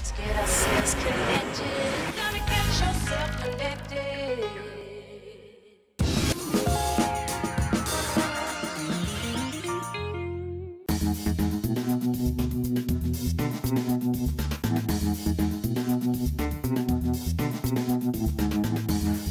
Let's get ourselves connected. Gotta get yourself connected.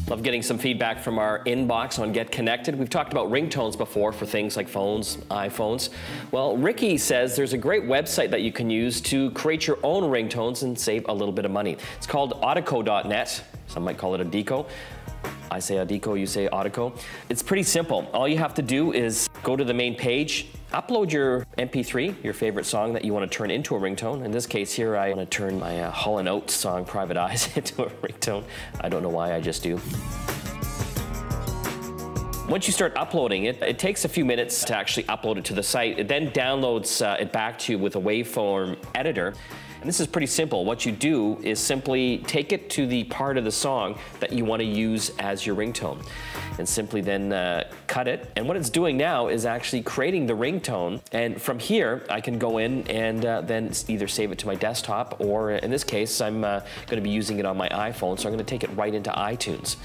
Love getting some feedback from our inbox on Get Connected. We've talked about ringtones before for things like phones, iPhones. Well, Ricky says there's a great website that you can use to create your own ringtones and save a little bit of money. It's called Audiko.net. Some might call it Audiko. I say Audiko, you say Audiko. It's pretty simple. All you have to do is go to the main page, upload your MP3, your favorite song that you want to turn into a ringtone. In this case here, I want to turn my Hall & Oates song, Private Eyes, into a ringtone. I don't know why, I just do. Once you start uploading it, it takes a few minutes to actually upload it to the site. It then downloads it back to you with a waveform editor. And this is pretty simple. What you do is simply take it to the part of the song that you want to use as your ringtone and simply then cut it. And what it's doing now is actually creating the ringtone. And from here, I can go in and then either save it to my desktop or, in this case, I'm going to be using it on my iPhone, so I'm going to take it right into iTunes.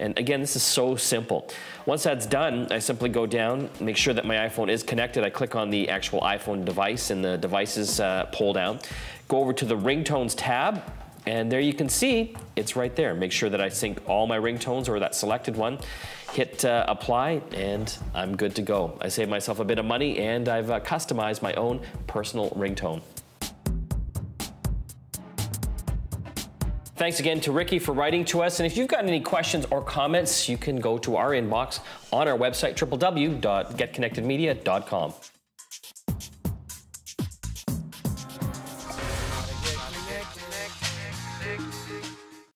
And again, this is so simple. Once that's done, I simply go down, make sure that my iPhone is connected. I click on the actual iPhone device and the devices pull down. Go over to the ringtones tab, and there you can see it's right there. Make sure that I sync all my ringtones or that selected one. Hit apply, and I'm good to go. I saved myself a bit of money, and I've customized my own personal ringtone. Thanks again to Ricky for writing to us. And if you've got any questions or comments, you can go to our inbox on our website, www.getconnectedmedia.com.